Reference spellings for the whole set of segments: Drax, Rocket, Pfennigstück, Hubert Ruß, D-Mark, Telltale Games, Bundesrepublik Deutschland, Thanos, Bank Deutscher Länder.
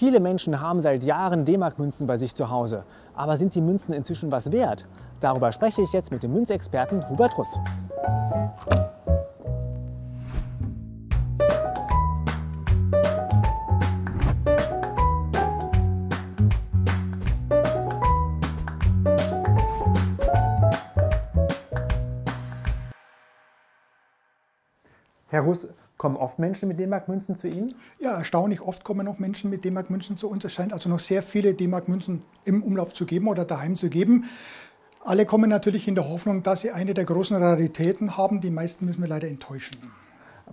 Viele Menschen haben seit Jahren D-Mark-Münzen bei sich zu Hause. Aber sind die Münzen inzwischen was wert? Darüber spreche ich jetzt mit dem Münzexperten Hubert Ruß. Herr Ruß, kommen oft Menschen mit D-Mark-Münzen zu Ihnen? Ja, erstaunlich oft kommen noch Menschen mit D-Mark-Münzen zu uns. Es scheint also noch sehr viele D-Mark-Münzen im Umlauf zu geben oder daheim zu geben. Alle kommen natürlich in der Hoffnung, dass sie eine der großen Raritäten haben. Die meisten müssen wir leider enttäuschen.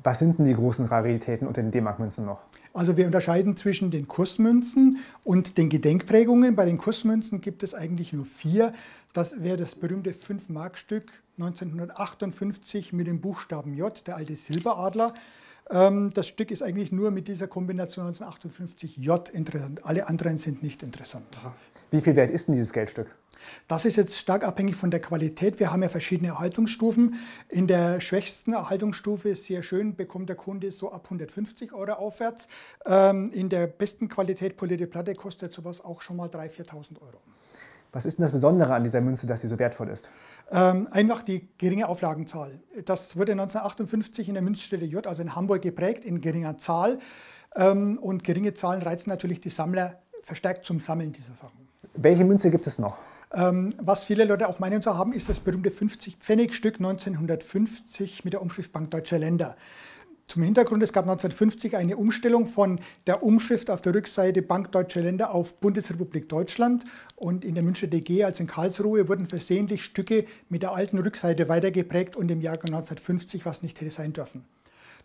Was sind denn die großen Raritäten unter den D-Mark-Münzen noch? Also wir unterscheiden zwischen den Kursmünzen und den Gedenkprägungen. Bei den Kursmünzen gibt es eigentlich nur 4. Das wäre das berühmte 5-Mark-Stück 1958 mit dem Buchstaben J, der alte Silberadler. Das Stück ist eigentlich nur mit dieser Kombination 1958 J interessant. Alle anderen sind nicht interessant. Aha. Wie viel wert ist denn dieses Geldstück? Das ist jetzt stark abhängig von der Qualität. Wir haben ja verschiedene Erhaltungsstufen. In der schwächsten Erhaltungsstufe, sehr schön, bekommt der Kunde so ab 150 € aufwärts. In der besten Qualität polierte Platte kostet sowas auch schon mal 3.000, 4.000 €. Was ist denn das Besondere an dieser Münze, dass sie so wertvoll ist? Einfach die geringe Auflagenzahl. Das wurde 1958 in der Münzstelle J, also in Hamburg, geprägt, in geringer Zahl. Und geringe Zahlen reizen natürlich die Sammler verstärkt zum Sammeln dieser Sachen. Welche Münze gibt es noch? Was viele Leute auch meinen zu haben, ist das berühmte 50-Pfennig-Stück 1950 mit der Umschrift Bank Deutscher Länder. Zum Hintergrund, es gab 1950 eine Umstellung von der Umschrift auf der Rückseite Bank Deutscher Länder auf Bundesrepublik Deutschland. Und in der Münchner DG als in Karlsruhe wurden versehentlich Stücke mit der alten Rückseite weitergeprägt und im Jahr 1950, was nicht hätte sein dürfen.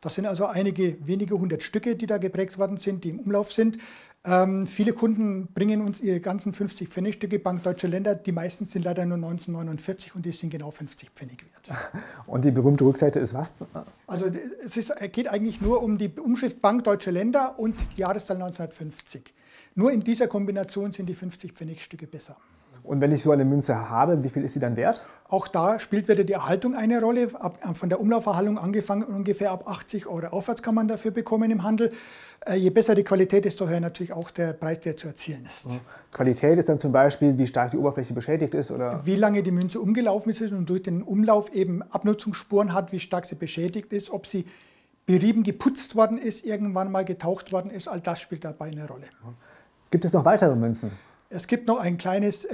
Das sind also einige wenige hundert Stücke, die da geprägt worden sind, die im Umlauf sind. Viele Kunden bringen uns ihre ganzen 50-Pfennig-Stücke Bank Deutscher Länder. Die meisten sind leider nur 1949 und die sind genau 50 Pfennig wert. Und die berühmte Rückseite ist was? Also es geht eigentlich nur um die Umschrift Bank Deutscher Länder und die Jahreszahl 1950. Nur in dieser Kombination sind die 50-Pfennig-Stücke besser. Und wenn ich so eine Münze habe, wie viel ist sie dann wert? Auch da spielt wieder die Erhaltung eine Rolle. Von der Umlauferhaltung angefangen, ungefähr ab 80 € aufwärts kann man dafür bekommen im Handel. Je besser die Qualität, desto höher natürlich auch der Preis, der zu erzielen ist. Ja. Qualität ist dann zum Beispiel, wie stark die Oberfläche beschädigt ist? Oder? Wie lange die Münze umgelaufen ist und durch den Umlauf eben Abnutzungsspuren hat, wie stark sie beschädigt ist, ob sie berieben geputzt worden ist, irgendwann mal getaucht worden ist. All das spielt dabei eine Rolle. Ja. Gibt es noch weitere Münzen? Es gibt noch ein kleines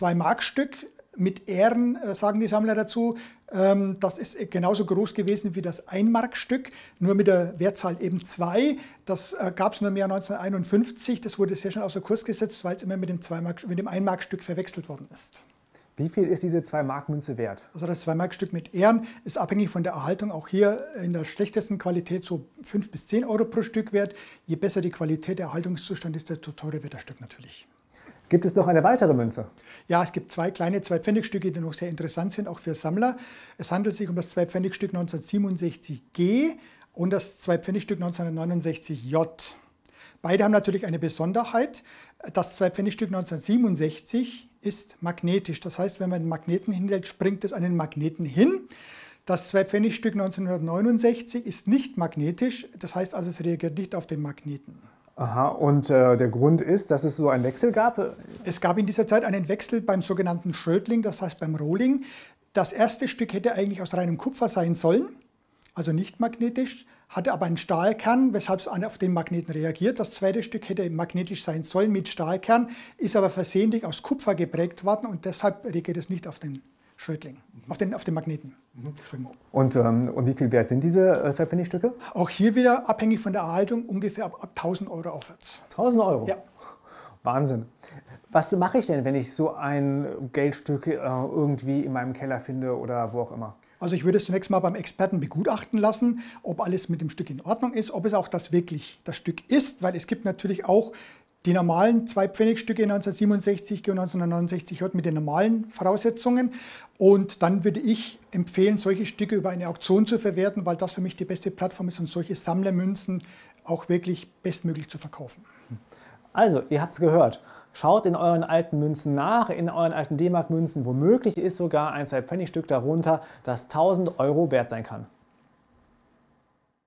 2-Mark-Stück mit Ähren, sagen die Sammler dazu. Das ist genauso groß gewesen wie das 1-Mark-Stück, nur mit der Wertzahl eben 2. Das gab es nur im Jahr 1951. Das wurde sehr schnell außer Kurs gesetzt, weil es immer mit dem 1-Mark-Stück verwechselt worden ist. Wie viel ist diese 2-Mark-Münze wert? Also das 2-Mark-Stück mit Ähren ist abhängig von der Erhaltung auch hier in der schlechtesten Qualität so 5 bis 10 € pro Stück wert. Je besser die Qualität, der Erhaltungszustand ist, desto teurer wird das Stück natürlich. Gibt es noch eine weitere Münze? Ja, es gibt 2 kleine 2-Pfennig-Stücke, die noch sehr interessant sind, auch für Sammler. Es handelt sich um das 2-Pfennig-Stück 1967 G und das 2-Pfennig-Stück 1969 J. Beide haben natürlich eine Besonderheit. Das 2-Pfennig-Stück 1967 ist magnetisch. Das heißt, wenn man einen Magneten hinhält, springt es an den Magneten hin. Das 2-Pfennig-Stück 1969 ist nicht magnetisch. Das heißt also, es reagiert nicht auf den Magneten. Aha, und der Grund ist, dass es so einen Wechsel gab? Es gab in dieser Zeit einen Wechsel beim sogenannten Schrödling, das heißt beim Rohling. Das erste Stück hätte eigentlich aus reinem Kupfer sein sollen, also nicht magnetisch, hatte aber einen Stahlkern, weshalb es auf den Magneten reagiert. Das zweite Stück hätte magnetisch sein sollen mit Stahlkern, ist aber versehentlich aus Kupfer geprägt worden und deshalb reagiert es nicht auf den Schrödling, auf den Magneten. Mhm. Und wie viel wert sind diese Pfennigstücke? Auch hier wieder abhängig von der Erhaltung ungefähr ab 1.000 € aufwärts. 1.000 €? Ja. Wahnsinn. Was mache ich denn, wenn ich so ein Geldstück irgendwie in meinem Keller finde oder wo auch immer? Also ich würde es zunächst mal beim Experten begutachten lassen, ob alles mit dem Stück in Ordnung ist, ob es auch das wirklich das Stück ist, weil es gibt natürlich auch die normalen 2-Pfennig-Stücke 1967 und 1969 J mit den normalen Voraussetzungen. Und dann würde ich empfehlen, solche Stücke über eine Auktion zu verwerten, weil das für mich die beste Plattform ist, um solche Sammlermünzen auch wirklich bestmöglich zu verkaufen. Also, ihr habt es gehört. Schaut in euren alten Münzen nach, in euren alten D-Mark-Münzen. Womöglich ist sogar ein 2-Pfennig-Stück darunter, das 1.000 € wert sein kann.